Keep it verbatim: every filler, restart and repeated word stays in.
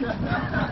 yeah.